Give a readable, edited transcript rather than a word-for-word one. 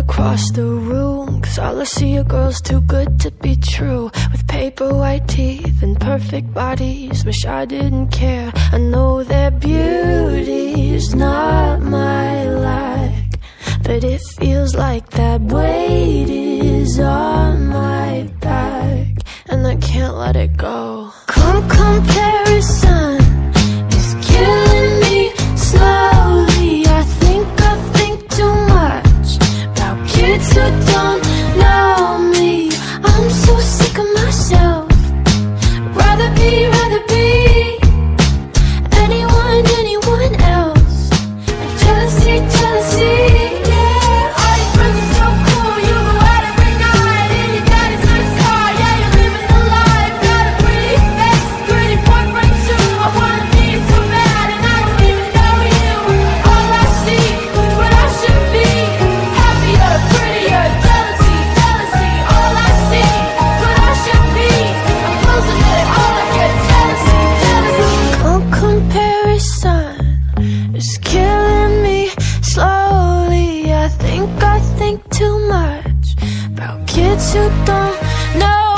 across the room, cause all I see are girls too good to be true, with paper white teeth and perfect bodies. Wish I didn't care. I know their beauty's not my lack, but it feels like that weight is on my back, and I can't let it go. Come comparison is killing me slowly. I think too much about kids who don't know me. I'm so sick of myself. Rather be anyone else. And jealousy. Too much about kids who don't know.